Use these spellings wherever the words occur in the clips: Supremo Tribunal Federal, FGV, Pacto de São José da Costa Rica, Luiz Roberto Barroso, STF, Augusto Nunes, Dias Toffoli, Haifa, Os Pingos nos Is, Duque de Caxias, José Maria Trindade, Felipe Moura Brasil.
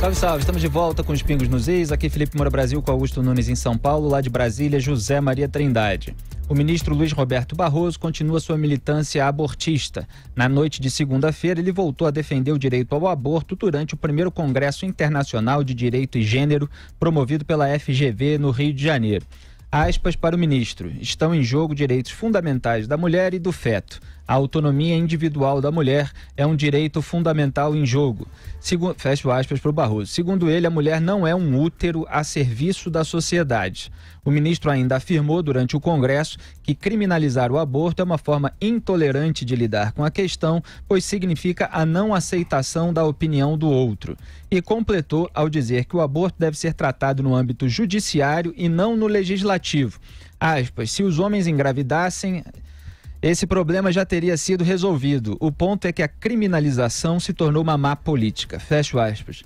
Salve, salve, estamos de volta com Os Pingos nos Is, aqui Felipe Moura Brasil com Augusto Nunes em São Paulo, lá de Brasília, José Maria Trindade. O ministro Luiz Roberto Barroso continua sua militância abortista. Na noite de segunda-feira, ele voltou a defender o direito ao aborto durante o primeiro Congresso Internacional de Direito e Gênero, promovido pela FGV no Rio de Janeiro. Aspas para o ministro: estão em jogo direitos fundamentais da mulher e do feto. A autonomia individual da mulher é um direito fundamental em jogo. Fecho aspas para o Barroso. Segundo ele, a mulher não é um útero a serviço da sociedade. O ministro ainda afirmou durante o Congresso que criminalizar o aborto é uma forma intolerante de lidar com a questão, pois significa a não aceitação da opinião do outro. E completou ao dizer que o aborto deve ser tratado no âmbito judiciário e não no legislativo. Aspas, se os homens engravidassem, esse problema já teria sido resolvido. O ponto é que a criminalização se tornou uma má política. Fecho aspas.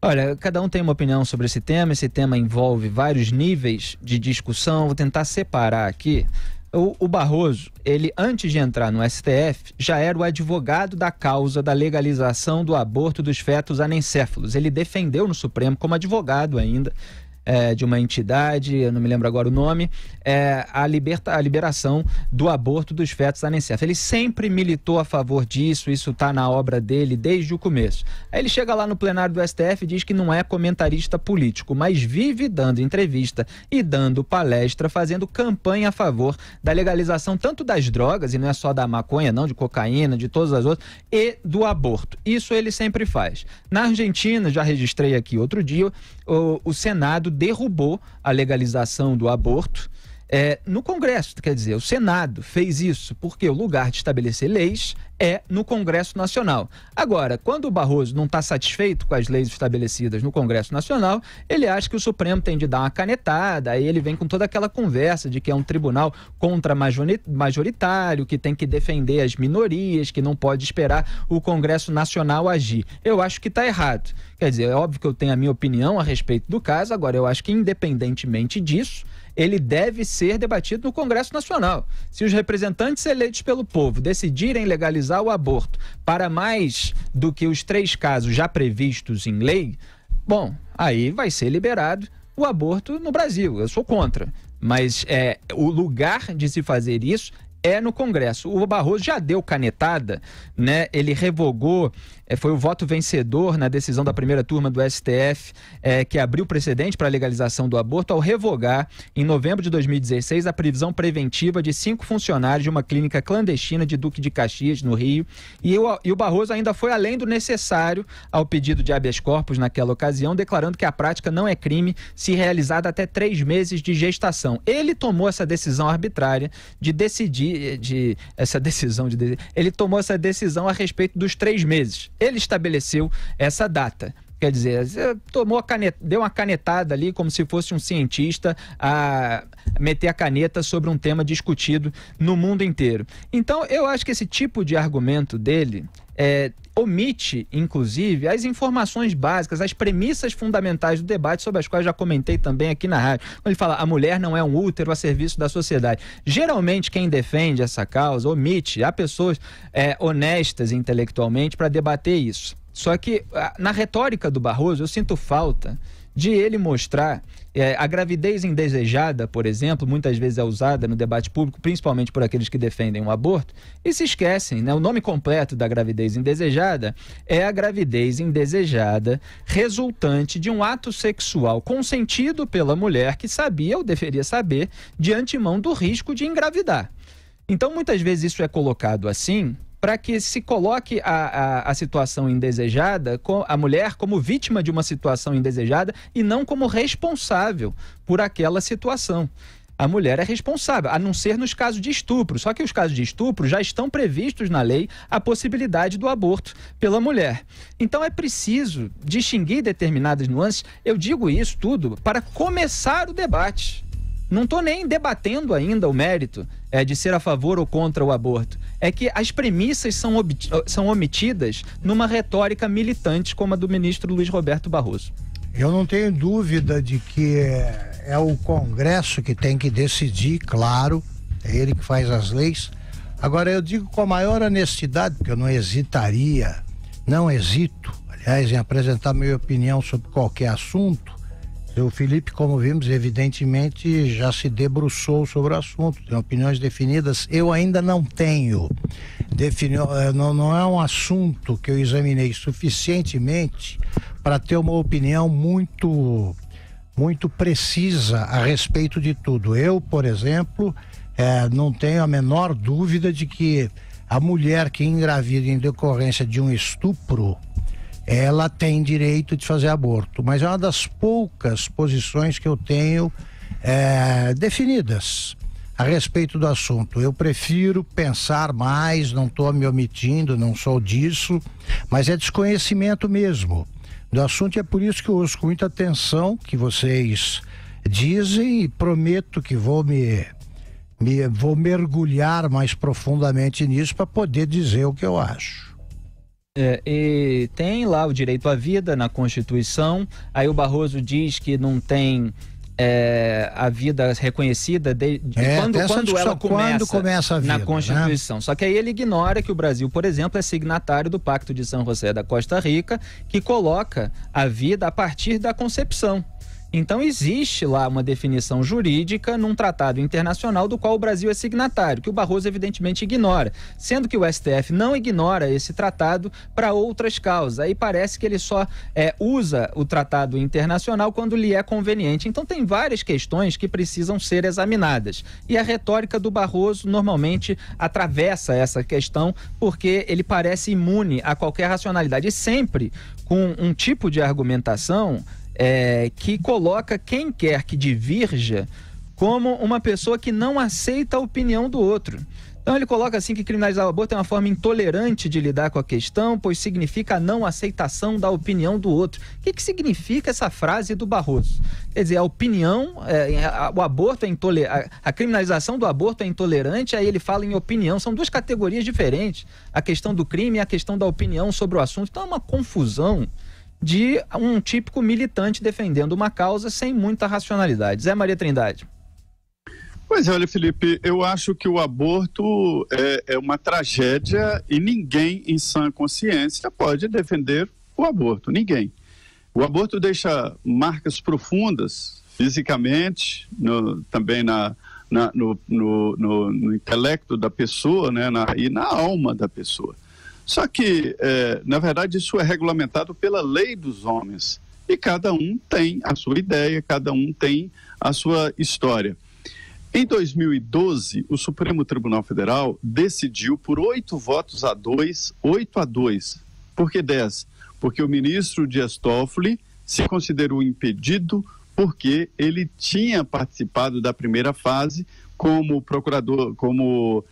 Olha, cada um tem uma opinião sobre esse tema envolve vários níveis de discussão, vou tentar separar aqui. O Barroso, ele antes de entrar no STF, já era o advogado da causa da legalização do aborto dos fetos anencéfalos. Ele defendeu no Supremo, como advogado ainda, de uma entidade, eu não me lembro agora o nome, a liberação do aborto dos fetos anencéfalos. Ele sempre militou a favor disso, isso está na obra dele desde o começo. Aí ele chega lá no plenário do STF e diz que não é comentarista político, mas vive dando entrevista e dando palestra, fazendo campanha a favor da legalização tanto das drogas, e não é só da maconha não, de cocaína, de todas as outras, e do aborto. Isso ele sempre faz. Na Argentina, já registrei aqui outro dia, o Senado derrubou a legalização do aborto no Congresso, quer dizer, o Senado fez isso porque o lugar de estabelecer leis é no Congresso Nacional. Agora, quando o Barroso não está satisfeito com as leis estabelecidas no Congresso Nacional, ele acha que o Supremo tem de dar uma canetada, aí ele vem com toda aquela conversa de que é um tribunal contra-majoritário, que tem que defender as minorias, que não pode esperar o Congresso Nacional agir. Eu acho que está errado. Quer dizer, é óbvio que eu tenho a minha opinião a respeito do caso, agora eu acho que independentemente disso, ele deve ser debatido no Congresso Nacional. Se os representantes eleitos pelo povo decidirem legalizar o aborto para mais do que os 3 casos já previstos em lei, bom, aí vai ser liberado o aborto no Brasil. Eu sou contra, mas o lugar de se fazer isso é no Congresso. O Barroso já deu canetada, né? Ele revogou, foi o voto vencedor na decisão da primeira turma do STF, que abriu precedente para a legalização do aborto, ao revogar, em novembro de 2016, a prisão preventiva de 5 funcionários de uma clínica clandestina de Duque de Caxias, no Rio. E o Barroso ainda foi além do necessário ao pedido de habeas corpus naquela ocasião, declarando que a prática não é crime se realizada até 3 meses de gestação. Ele tomou essa decisão arbitrária de decidir ele tomou essa decisão a respeito dos 3 meses. Ele estabeleceu essa data. Quer dizer, deu uma canetada ali como se fosse um cientista a meter a caneta sobre um tema discutido no mundo inteiro. Então, eu acho que esse tipo de argumento dele omite, inclusive, as informações básicas, as premissas fundamentais do debate, sobre as quais já comentei também aqui na rádio. Quando ele fala, a mulher não é um útero a serviço da sociedade. Geralmente, quem defende essa causa omite. Há pessoas honestas intelectualmente para debater isso. Só que, na retórica do Barroso, eu sinto falta de ele mostrar a gravidez indesejada, por exemplo, muitas vezes é usada no debate público, principalmente por aqueles que defendem o aborto, e se esquecem, né? O nome completo da gravidez indesejada é a gravidez indesejada resultante de um ato sexual consentido pela mulher que sabia ou deveria saber de antemão do risco de engravidar. Então, muitas vezes isso é colocado assim, para que se coloque a situação indesejada, a mulher como vítima de uma situação indesejada e não como responsável por aquela situação. A mulher é responsável, a não ser nos casos de estupro. Só que os casos de estupro já estão previstos na lei a possibilidade do aborto pela mulher. Então é preciso distinguir determinadas nuances. Eu digo isso tudo para começar o debate. Não estou nem debatendo ainda o mérito de ser a favor ou contra o aborto. É que as premissas são omitidas numa retórica militante como a do ministro Luiz Roberto Barroso. Eu não tenho dúvida de que é o Congresso que tem que decidir, claro, é ele que faz as leis. Agora, eu digo com a maior honestidade, porque eu não hesito, aliás, em apresentar minha opinião sobre qualquer assunto. O Felipe, como vimos, evidentemente já se debruçou sobre o assunto, tem opiniões definidas. Eu ainda não tenho. Não é um assunto que eu examinei suficientemente para ter uma opinião muito precisa a respeito de tudo. Eu, por exemplo, não tenho a menor dúvida de que a mulher que engravida em decorrência de um estupro, ela tem direito de fazer aborto, mas é uma das poucas posições que eu tenho definidas a respeito do assunto. Eu prefiro pensar mais, não estou me omitindo, não sou disso, mas é desconhecimento mesmo do assunto, e é por isso que eu ouço com muita atenção que vocês dizem, e prometo que vou vou mergulhar mais profundamente nisso para poder dizer o que eu acho. E tem lá o direito à vida na Constituição. Aí o Barroso diz que não tem a vida reconhecida quando começa a vida, na Constituição, né? Só que aí ele ignora que o Brasil, por exemplo, é signatário do Pacto de São José da Costa Rica, que coloca a vida a partir da concepção. Então existe lá uma definição jurídica num tratado internacional do qual o Brasil é signatário, que o Barroso evidentemente ignora, sendo que o STF não ignora esse tratado para outras causas. Aí parece que ele só usa o tratado internacional quando lhe é conveniente. Então tem várias questões que precisam ser examinadas, e a retórica do Barroso normalmente atravessa essa questão, porque ele parece imune a qualquer racionalidade, e sempre com um tipo de argumentação que coloca quem quer que divirja como uma pessoa que não aceita a opinião do outro. Então ele coloca assim que criminalizar o aborto é uma forma intolerante de lidar com a questão, pois significa a não aceitação da opinião do outro. O que significa essa frase do Barroso? Quer dizer, a criminalização do aborto é intolerante, aí ele fala em opinião. São duas categorias diferentes, a questão do crime e a questão da opinião sobre o assunto. Então é uma confusão de um típico militante defendendo uma causa sem muita racionalidade. Zé Maria Trindade. Pois é, olha, Felipe, eu acho que o aborto é uma tragédia, e ninguém em sã consciência pode defender o aborto, ninguém. O aborto deixa marcas profundas, fisicamente, também no intelecto da pessoa, né, e na alma da pessoa. Só que, na verdade, isso é regulamentado pela lei dos homens, e cada um tem a sua ideia, cada um tem a sua história. Em 2012, o Supremo Tribunal Federal decidiu por 8 votos a 2, por que 10? Porque o ministro Dias Toffoli se considerou impedido porque ele tinha participado da primeira fase como procurador, como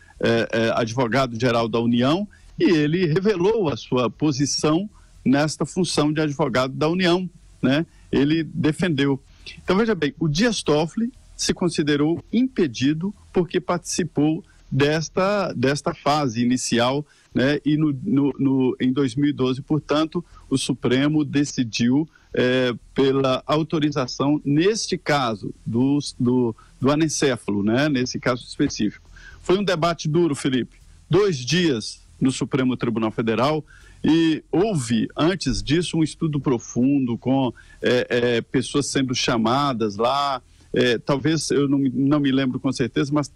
advogado-geral da União, e ele revelou a sua posição nesta função de advogado da União, né? Ele defendeu. Então, veja bem, o Dias Toffoli se considerou impedido porque participou desta fase inicial, né? E em 2012, portanto, o Supremo decidiu pela autorização, neste caso, do anencéfalo, né? Nesse caso específico. Foi um debate duro, Felipe. 2 dias... no Supremo Tribunal Federal, e houve, antes disso, um estudo profundo com pessoas sendo chamadas lá, talvez, eu não me lembro com certeza, mas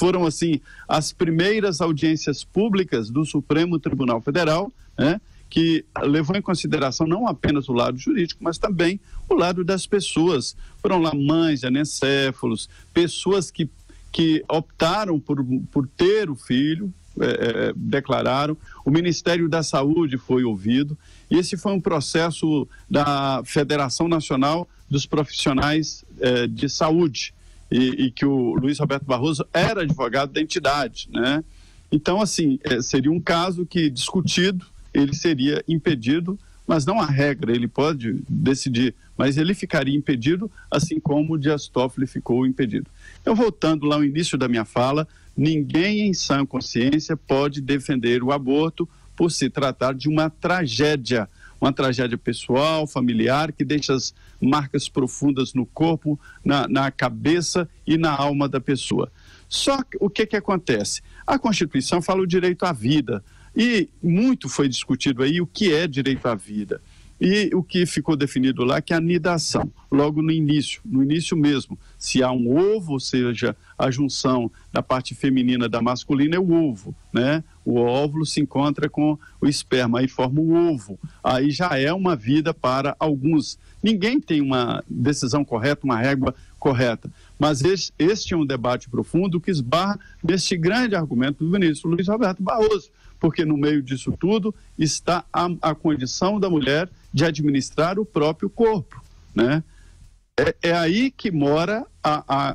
foram, assim, as primeiras audiências públicas do Supremo Tribunal Federal, né, que levou em consideração não apenas o lado jurídico, mas também o lado das pessoas. Foram lá mães de anencéfalos, pessoas que optaram por ter o filho, declararam, o Ministério da Saúde foi ouvido, e esse foi um processo da Federação Nacional dos Profissionais de Saúde, e que o Luiz Roberto Barroso era advogado da entidade, né? Então, assim, seria um caso que, discutido, ele seria impedido, mas não há regra, ele pode decidir, mas ele ficaria impedido, assim como o Dias Toffoli ficou impedido. Então, voltando lá ao início da minha fala, ninguém em sã consciência pode defender o aborto por se tratar de uma tragédia pessoal, familiar, que deixa as marcas profundas no corpo, na cabeça e na alma da pessoa. Só que, o que acontece? A Constituição fala o direito à vida, E muito foi discutido aí o que é direito à vida. E o que ficou definido lá, que é a nidação, logo no início mesmo, se há um ovo, ou seja, a junção da parte feminina da masculina é o ovo, né? O óvulo se encontra com o esperma, aí forma o ovo, aí já é uma vida para alguns. Ninguém tem uma decisão correta, uma régua correta, mas este é um debate profundo que esbarra neste grande argumento do ministro Luiz Roberto Barroso, porque no meio disso tudo está a condição da mulher de administrar o próprio corpo, né? É aí que mora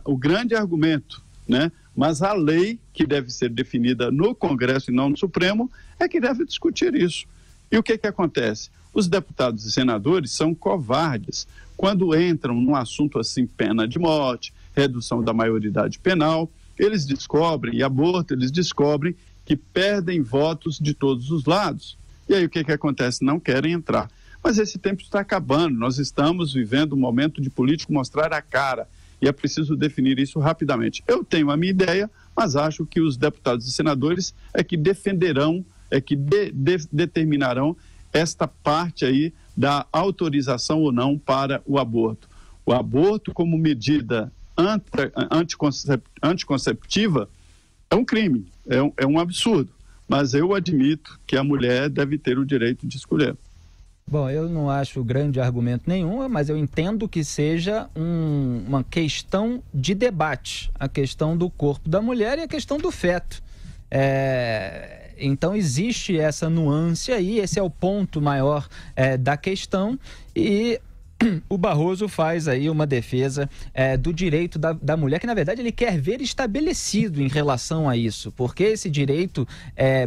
o grande argumento, né? Mas a lei que deve ser definida no Congresso e não no Supremo é que deve discutir isso. E o que que acontece? Os deputados e senadores são covardes quando entram num assunto assim, pena de morte, redução da maioridade penal, eles descobrem, e aborto, eles descobrem que perdem votos de todos os lados. E aí o que que acontece? Não querem entrar. Mas esse tempo está acabando, nós estamos vivendo um momento de político mostrar a cara, e é preciso definir isso rapidamente. Eu tenho a minha ideia, mas acho que os deputados e senadores é que defenderão, é que determinarão esta parte aí da autorização ou não para o aborto. O aborto como medida anticonceptiva é um crime, é um absurdo, mas eu admito que a mulher deve ter o direito de escolher. Bom, eu não acho grande argumento nenhum, mas eu entendo que seja uma questão de debate, a questão do corpo da mulher e a questão do feto. Então existe essa nuance aí, esse é o ponto maior da questão, e o Barroso faz aí uma defesa do direito da mulher, que na verdade ele quer ver estabelecido em relação a isso, porque esse direito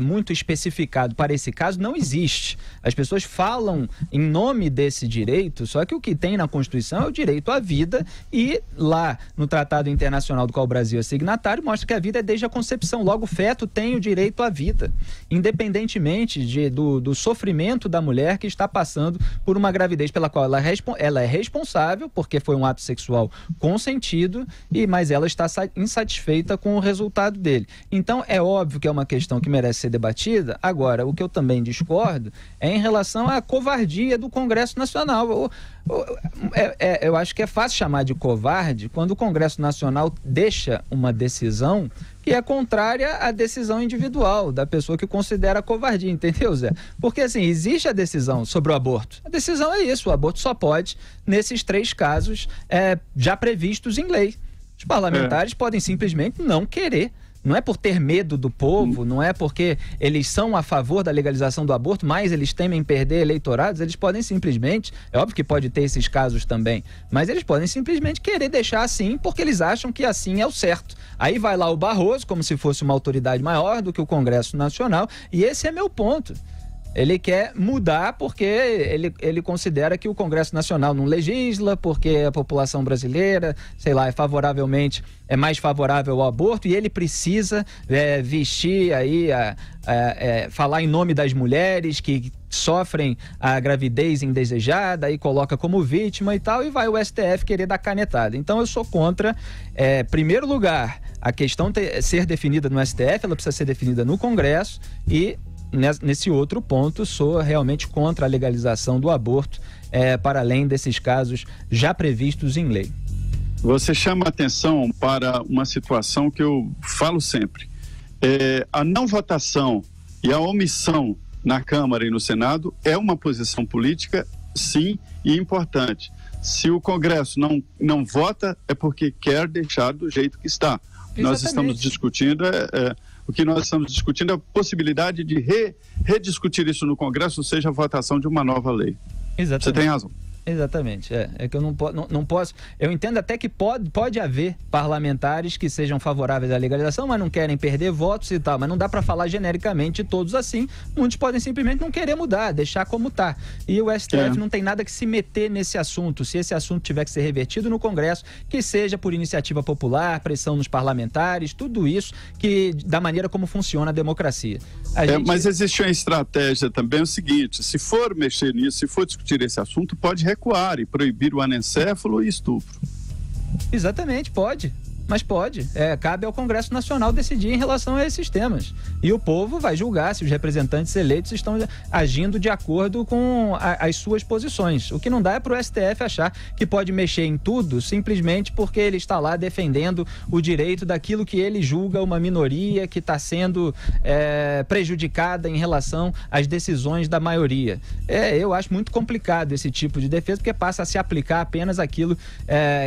muito especificado para esse caso não existe. As pessoas falam em nome desse direito, só que o que tem na Constituição é o direito à vida, e lá no Tratado Internacional do qual o Brasil é signatário, mostra que a vida é desde a concepção, logo o feto tem o direito à vida, independentemente do sofrimento da mulher que está passando por uma gravidez pela qual ela é responsável, porque foi um ato sexual consentido, mas ela está insatisfeita com o resultado dele. Então, é óbvio que é uma questão que merece ser debatida. Agora, o que eu também discordo é em relação à covardia do Congresso Nacional. Eu acho que é fácil chamar de covarde quando o Congresso Nacional deixa uma decisão que é contrária à decisão individual da pessoa que considera covardia, entendeu, Zé? Porque, assim, existe a decisão sobre o aborto. A decisão é isso, o aborto só pode, nesses três casos, já previstos em lei. Os parlamentares podem simplesmente não querer. Não é por ter medo do povo, não é porque eles são a favor da legalização do aborto, mas eles temem perder eleitorados, eles podem simplesmente, é óbvio que pode ter esses casos também, mas eles podem simplesmente querer deixar assim porque eles acham que assim é o certo. Aí vai lá o Barroso, como se fosse uma autoridade maior do que o Congresso Nacional, e esse é meu ponto. Ele quer mudar porque ele considera que o Congresso Nacional não legisla, porque a população brasileira, sei lá, é mais favorável ao aborto, e ele precisa vestir aí, falar em nome das mulheres que sofrem a gravidez indesejada e coloca como vítima e tal, e vai o STF querer dar canetada. Então eu sou contra, primeiro lugar, a questão ser definida no STF, ela precisa ser definida no Congresso, e nesse outro ponto, sou realmente contra a legalização do aborto, para além desses casos já previstos em lei. Você chama atenção para uma situação que eu falo sempre. A não votação e a omissão na Câmara e no Senado é uma posição política, sim, e importante. Se o Congresso não vota, é porque quer deixar do jeito que está. Exatamente. Nós estamos discutindo... O que nós estamos discutindo é a possibilidade de rediscutir isso no Congresso, ou seja, a votação de uma nova lei. Exatamente. Você tem razão. Exatamente. É que eu não posso... Eu entendo até que pode haver parlamentares que sejam favoráveis à legalização, mas não querem perder votos e tal, mas não dá para falar genericamente todos assim. Muitos podem simplesmente não querer mudar, deixar como está. E o STF não tem nada que se meter nesse assunto. Se esse assunto tiver que ser revertido no Congresso, que seja por iniciativa popular, pressão nos parlamentares, tudo isso da maneira como funciona a democracia. Mas existe uma estratégia também, é o seguinte, se for mexer nisso, se for discutir esse assunto, pode recuar e proibir o anencéfalo e estupro. Exatamente, pode. Mas pode, cabe ao Congresso Nacional decidir em relação a esses temas. E o povo vai julgar se os representantes eleitos estão agindo de acordo com as suas posições. O que não dá é para o STF achar que pode mexer em tudo simplesmente porque ele está lá defendendo o direito daquilo que ele julga uma minoria que está sendo prejudicada em relação às decisões da maioria. Eu acho muito complicado esse tipo de defesa, porque passa a se aplicar apenas aquilo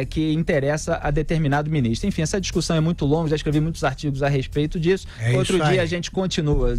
que interessa a determinado ministro. Enfim, essa discussão é muito longa, já escrevi muitos artigos a respeito disso. Outro dia a gente continua.